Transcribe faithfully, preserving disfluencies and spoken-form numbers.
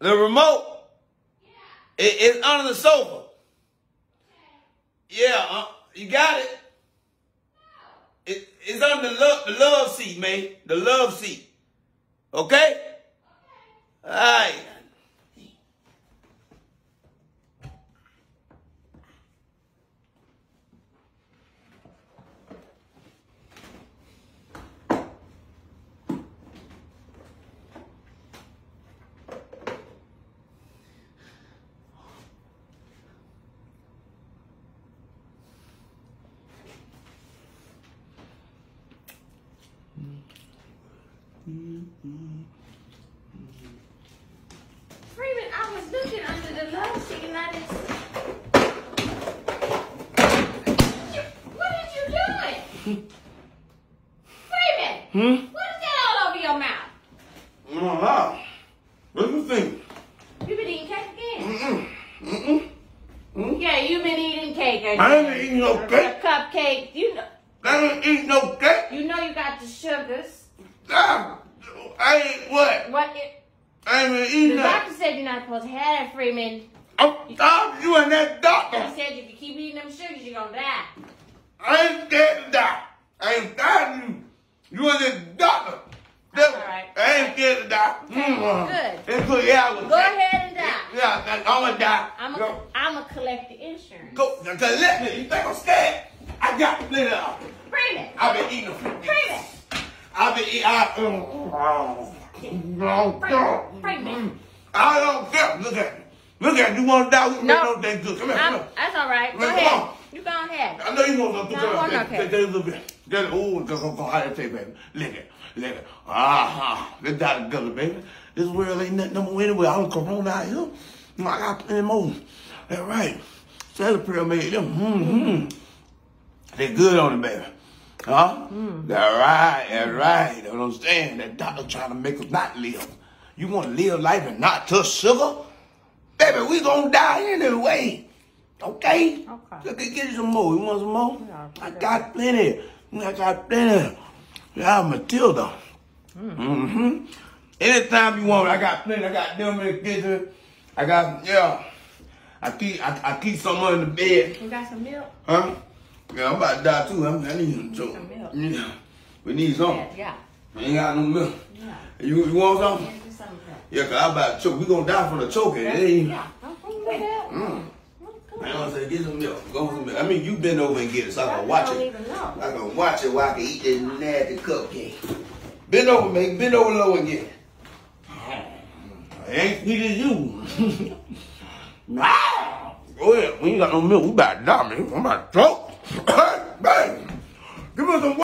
The remote yeah. is it, under the sofa. Okay. Yeah, uh, you got it. No. it it's under the love, the love seat, man. The love seat. Okay? Okay. All right. Freeman, I was looking under the love seat and I didn't see. What are you doing? Freeman! Hmm? What is that all over your mouth? No, no. What do you think? You've been eating cake again. Mm-mm. Mm-mm. Mm-mm. Yeah, you've been eating cake again. I ain't eating no cake. Cupcake. You know. I ain't eating no cake. You know you got the sugars. I, I ain't what? What? It, I ain't even eating that. The doctor said you're not supposed to have that, Freeman. I'm you, you and that doctor. He said if you keep eating them sugars, you're going to die. I ain't scared to die. I ain't scared to you. You and this doctor. That's all right. I ain't scared to die. Okay, mm-hmm. Good. It's good. Yeah, I was Go dead. ahead and die. Yeah, I'm going to die. I'm going to collect the insurance. Go, collect me. You think I'm scared? I got to live up. Freeman. I've been eating a few Freeman. I've been eating. I, No, no. I don't care. Look at me. Look at me. You want to die? We no. Make no thing good. Come here. Come that's all right. Go ahead. Come on. You go ahead. I know you want to go ahead. No, okay. Take a little bit. Oh, just gonna go higher tape, baby. Lick it. Lick it. Ah, uh-huh. This died together, baby. This world ain't nothing no more anyway. I don't corona out here. I got plenty more. That's right. Celebrate made them. Mm-hmm. They good on it, baby. Huh? Mm. That's right, that's right. You understand? That doctor trying to make us not live. You want to live life and not touch sugar? Baby, we gonna die anyway. Okay? Okay. Look, get you some more. You want some more? Yeah, I got plenty. I got plenty. Yeah, Matilda. Mm. Mm-hmm. Anytime you want, I got plenty. I got them in the kitchen. I got, yeah. I keep, I, I keep some in the bed. You got some milk? Huh? Yeah, I'm about to die too. I'm, I need some, so, some milk. Yeah. We need some. Yeah, yeah. I ain't got no milk. Yeah. You, you want some? Yeah, something. Yeah, cause I'm about to choke. We gonna die from the choking. Yeah. Yeah. I'm from the milk. Mm. I don't say get some milk. Go some milk. I mean, you bend over and get it, so I can watch it. I can watch it while I can eat this nasty cupcake. Bend over, man. Bend over low and get it. I ain't needed you. Nah. Go ahead. We ain't got no milk. We about to die, man. I'm about to choke. Hey, babe, give me some water.